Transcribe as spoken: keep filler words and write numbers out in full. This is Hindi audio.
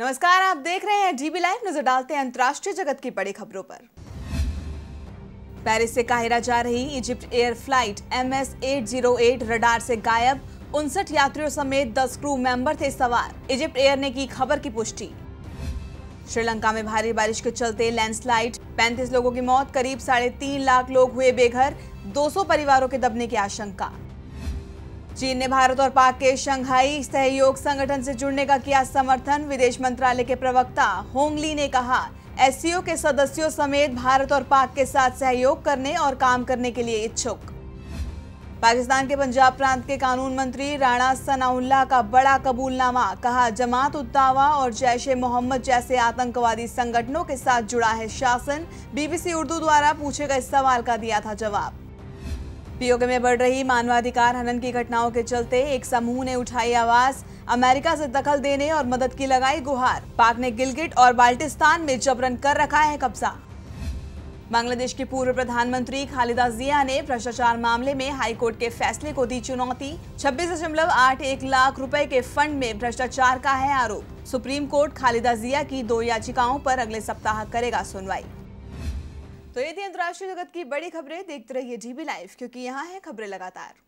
नमस्कार, आप देख रहे हैं डीबी लाइव। नजर डालते हैं अंतर्राष्ट्रीय जगत की बड़ी खबरों पर। पेरिस से काहिरा जा रही Egypt air flight M S आठ सौ आठ रडार से गायब, उनसठ यात्रियों समेत दस क्रू मेंबर थे सवार। इजिप्ट एयर ने की खबर की पुष्टि। श्रीलंका में भारी बारिश के चलते लैंडस्लाइड, पैंतीस लोगों की मौत, करीब साढ़े तीन लाख लोग हुए बेघर, दो सौ परिवारों के दबने की आशंका। चीन ने भारत और पाक के शंघाई सहयोग संगठन से जुड़ने का किया समर्थन। विदेश मंत्रालय के प्रवक्ता होंग ली ने कहा, एस सी ओ के सदस्यों समेत भारत और पाक के साथ सहयोग करने और काम करने के लिए इच्छुक। पाकिस्तान के पंजाब प्रांत के कानून मंत्री राणा सनाउल्लाह का बड़ा कबूलनामा, कहा जमात-उद-दावा और जैश-ए-मोहम्मद जैसे आतंकवादी संगठनों के साथ जुड़ा है शासन। बीबीसी उर्दू द्वारा पूछे गए सवाल का दिया था जवाब। पी ओ के में बढ़ रही मानवाधिकार हनन की घटनाओं के चलते एक समूह ने उठाई आवाज, अमेरिका से दखल देने और मदद की लगाई गुहार। पाक ने गिलगिट और बाल्टिस्तान में जबरन कर रखा है कब्जा। बांग्लादेश की पूर्व प्रधानमंत्री खालिदा जिया ने भ्रष्टाचार मामले में हाईकोर्ट के फैसले को दी चुनौती। छब्बीस दशमलव आठ एक लाख रुपए के फंड में भ्रष्टाचार का है आरोप। सुप्रीम कोर्ट खालिदा जिया की दो याचिकाओं पर अगले सप्ताह करेगा सुनवाई। तो ये थी अंतर्राष्ट्रीय जगत की बड़ी खबरें। देखते रहिए डीबी लाइव, क्योंकि यहाँ है खबरें लगातार।